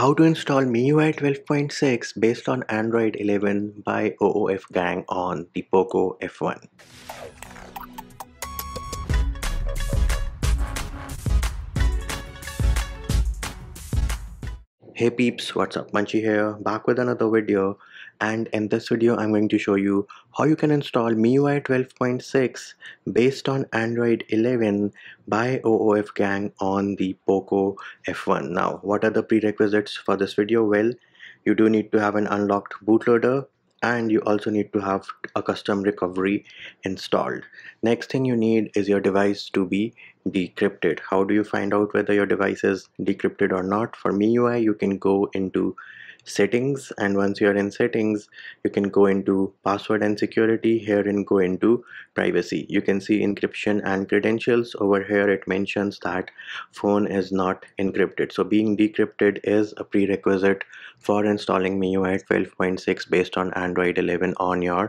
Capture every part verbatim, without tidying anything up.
How to install M I U I twelve point six based on Android eleven by oofgang on the Poco F one. Hey peeps, what's up? Munchie here, back with another video, and in this video I'm going to show you how you can install M I U I twelve point six based on Android eleven by oofgang on the Poco F one. Now what are the prerequisites for this video? Well, you do need to have an unlocked bootloader and you also need to have a custom recovery installed. Next thing you need is your device to be decrypted. How do you find out whether your device is decrypted or not? For M I U I, you can go into settings, and once you're in settings, you can go into password and security. Here and go into privacy. You can see encryption and credentials. Over here it mentions that phone is not encrypted. So being decrypted is a prerequisite for installing M I U I twelve point six based on Android eleven on your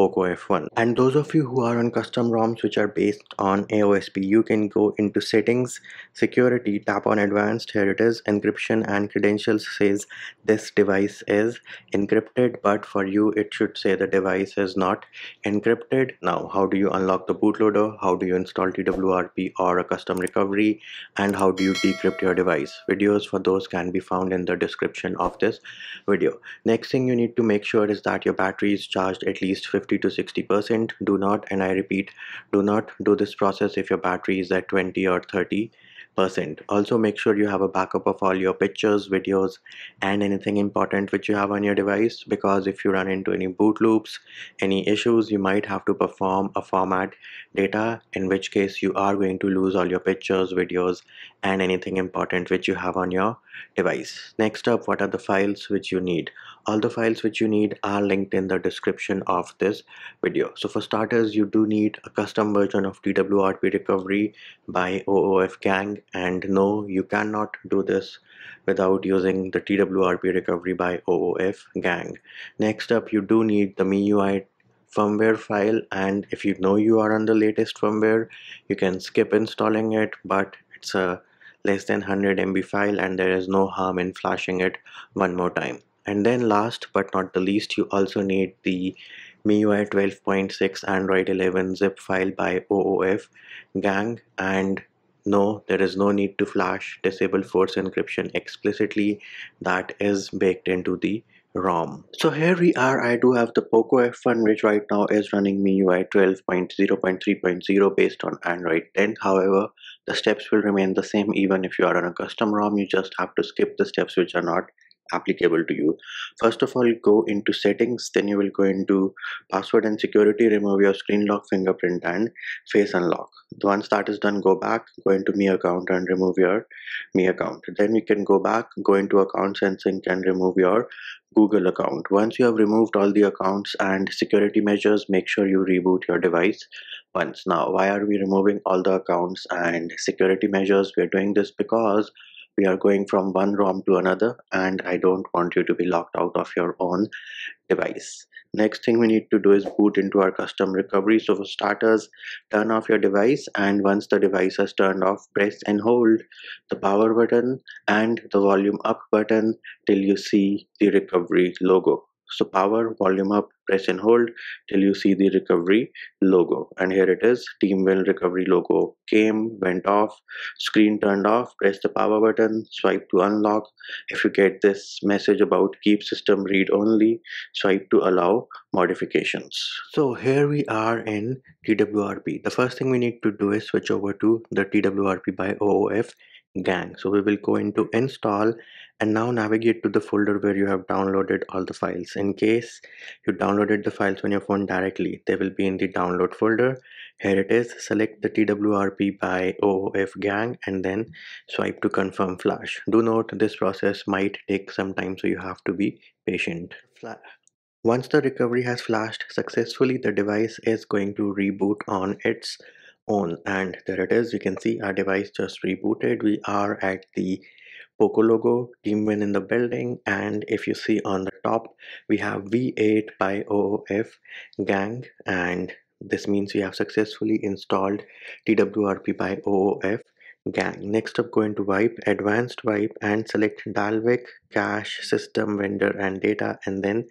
Poco F one. And those of you who are on custom ROMs which are based on A O S P, you can go into settings, security, tap on advanced. Here it is, encryption and credentials says this device is encrypted, but for you it should say the device is not encrypted. Now how do you unlock the bootloader, how do you install T W R P or a custom recovery, and how do you decrypt your device? Videos for those can be found in the description of this video. Next thing you need to make sure is that your battery is charged at least fifty to sixty percent. Do not, and I repeat, do not do this process if your battery is at twenty or thirty percent. Also make sure you have a backup of all your pictures, videos, and anything important which you have on your device, because if you run into any boot loops, any issues, you might have to perform a format data, in which case you are going to lose all your pictures, videos, and anything important which you have on your device. Next up, what are the files which you need? All the files which you need are linked in the description of this video. So for starters, you do need a custom version of T W R P recovery by oofgang, and no, you cannot do this without using the T W R P recovery by oofgang. Next up, you do need the M I U I firmware file, and if you know you are on the latest firmware, you can skip installing it, but it's a less than one hundred M B file and there is no harm in flashing it one more time. And then last but not the least, you also need the M I U I twelve point six Android eleven zip file by oofgang, and no, there is no need to flash disable force encryption explicitly. That is baked into the ROM. So here we are. I do have the Poco F one, which right now is running M I U I twelve point zero point three point zero based on Android ten. However, the steps will remain the same even if you are on a custom ROM. You just have to skip the steps which are not applicable to you. First of all, go into settings, then you will go into password and security, remove your screen lock, fingerprint, and face unlock. Once that is done, go back, go into Mi account and remove your Mi account. Then you can go back, go into accounts and sync and remove your Google account. Once you have removed all the accounts and security measures, make sure you reboot your device once. Now, why are we removing all the accounts and security measures? We are doing this because we are going from one ROM to another, and I don't want you to be locked out of your own device. Next thing we need to do is boot into our custom recovery. So for starters, turn off your device, and once the device is turned off, press and hold the power button and the volume up button till you see the recovery logo. So power, volume up, press and hold till you see the recovery logo. And here it is, TeamWin recovery logo came, went off, screen turned off, press the power button, swipe to unlock. If you get this message about keep system read only, swipe to allow modifications. So here we are in T W R P. The first thing we need to do is switch over to the T W R P by oofgang. So we will go into install, and now navigate to the folder where you have downloaded all the files. In case you downloaded the files on your phone directly, they will be in the download folder. Here it is. Select the T W R P by oofgang and then swipe to confirm flash. Do note this process might take some time, so you have to be patient. Once the recovery has flashed successfully, the device is going to reboot on its own. And there it is. You can see our device just rebooted. We are at the Poco logo, TeamWin in the building, and if you see on the top, we have V eight by oofgang, and this means we have successfully installed T W R P by oofgang gang. Next up, go into wipe, advanced wipe, and select dalvik, cache, system, vendor, and data, and then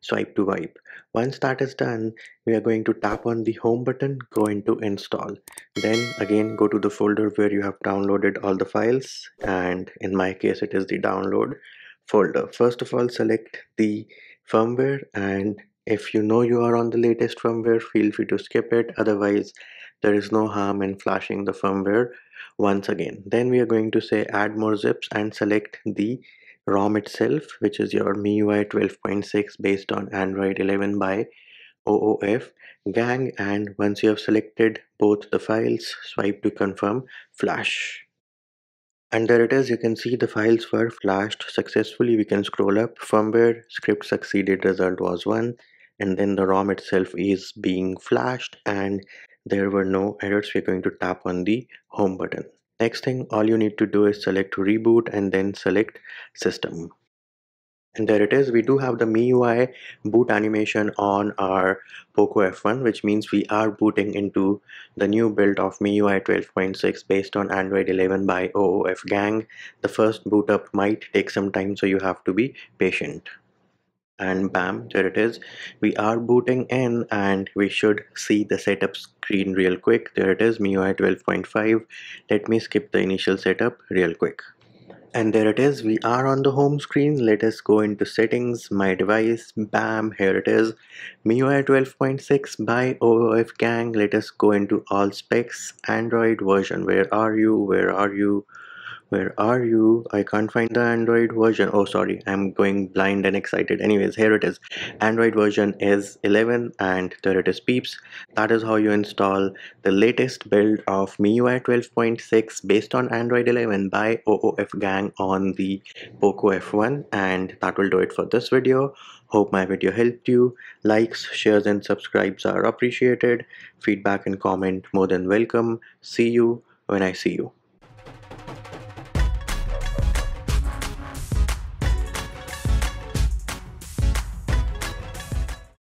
swipe to wipe. Once that is done, we are going to tap on the home button, go into install. Then again, go to the folder where you have downloaded all the files, and in my case it is the download folder. First of all, select the firmware, and if you know you are on the latest firmware, feel free to skip it. Otherwise, there is no harm in flashing the firmware once again. Then we are going to say add more zips and select the ROM itself, which is your M I U I twelve point six based on Android eleven by oofgang. And once you have selected both the files, swipe to confirm flash. And there it is. You can see the files were flashed successfully. We can scroll up. Firmware script succeeded, result was one, and then the ROM itself is being flashed and there were no errors. We're going to tap on the home button. Next thing, all you need to do is select reboot and then select system. And there it is. We do have the M I U I boot animation on our Poco F one, which means we are booting into the new build of M I U I twelve point six based on Android eleven by oofgang. The first boot up might take some time, so you have to be patient. And bam, there it is. We are booting in and we should see the setup screen real quick. There it is, M I U I twelve point five. Let me skip the initial setup real quick. And there it is. We are on the home screen. Let us go into settings, my device. Bam, here it is. M I U I twelve point six by oofgang. Let us go into all specs, Android version. Where are you? Where are you? Where are you? I can't find the Android version. Oh, sorry. I'm going blind and excited. Anyways, here it is. Android version is eleven and there it is, peeps. That is how you install the latest build of M I U I twelve point six based on Android eleven by oofgang on the Poco F one. And that will do it for this video. Hope my video helped you. Likes, shares, and subscribes are appreciated. Feedback and comment more than welcome. See you when I see you.